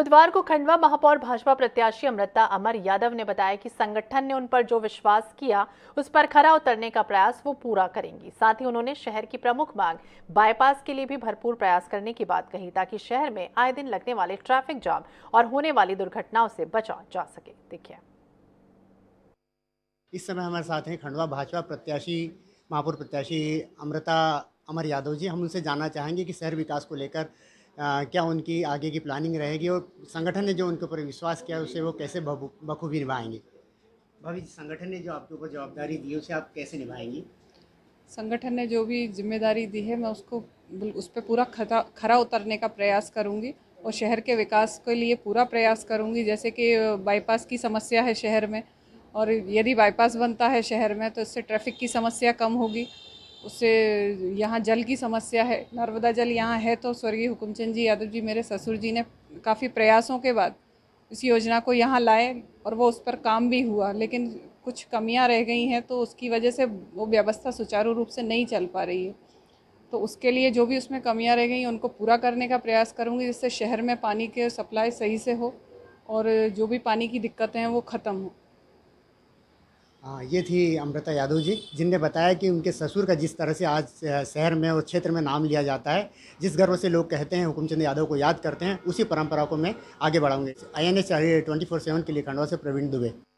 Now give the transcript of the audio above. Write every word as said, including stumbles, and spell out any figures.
बुधवार को खंडवा महापौर भाजपा प्रत्याशी अमृता अमर यादव ने बताया कि संगठन ने उन पर जो विश्वास किया उस पर खरा उतरने का प्रयास वो पूरा करेंगी। साथ ही उन्होंने शहर की प्रमुख मांग बाईपास के लिए भी भरपूर प्रयास करने की बात कही ताकि शहर में आए दिन लगने वाले ट्रैफिक जाम और होने वाली दुर्घटनाओं से बचा जा सके। देखिए, इस समय हमारे साथ हैं खंडवा भाजपा प्रत्याशी महापौर प्रत्याशी अमृता अमर यादव जी। हम उनसे जानना चाहेंगे कि शहर विकास को लेकर क्या उनकी आगे की प्लानिंग रहेगी और संगठन ने जो उनके ऊपर विश्वास किया उसे वो कैसे बखूबी निभाएंगे। भाभी, संगठन ने जो आपके ऊपर जवाबदारी दी उसे आप कैसे निभाएंगी? संगठन ने जो भी जिम्मेदारी दी है मैं उसको उस पर पूरा खरा खरा उतरने का प्रयास करूँगी और शहर के विकास के लिए पूरा प्रयास करूँगी। जैसे कि बाईपास की समस्या है शहर में, और यदि बाईपास बनता है शहर में तो इससे ट्रैफिक की समस्या कम होगी। उससे यहाँ जल की समस्या है, नर्मदा जल यहाँ है तो स्वर्गीय हुकुमचंद यादव जी मेरे ससुर जी ने काफ़ी प्रयासों के बाद इस योजना को यहाँ लाए और वो उस पर काम भी हुआ, लेकिन कुछ कमियाँ रह गई हैं तो उसकी वजह से वो व्यवस्था सुचारू रूप से नहीं चल पा रही है। तो उसके लिए जो भी उसमें कमियाँ रह गई उनको पूरा करने का प्रयास करूँगी जिससे शहर में पानी के सप्लाई सही से हो और जो भी पानी की दिक्कतें हैं वो ख़त्म हो। हाँ, ये थी अमृता यादव जी जिनने बताया कि उनके ससुर का जिस तरह से आज शहर में और क्षेत्र में नाम लिया जाता है, जिस गर्व से लोग कहते हैं हुकुमचंद यादव को याद करते हैं, उसी परंपरा को मैं आगे बढ़ाऊंगी। आई एन एस आ ट्वेंटी फोर सेवन के लिए खंडवा से प्रवीण दुबे।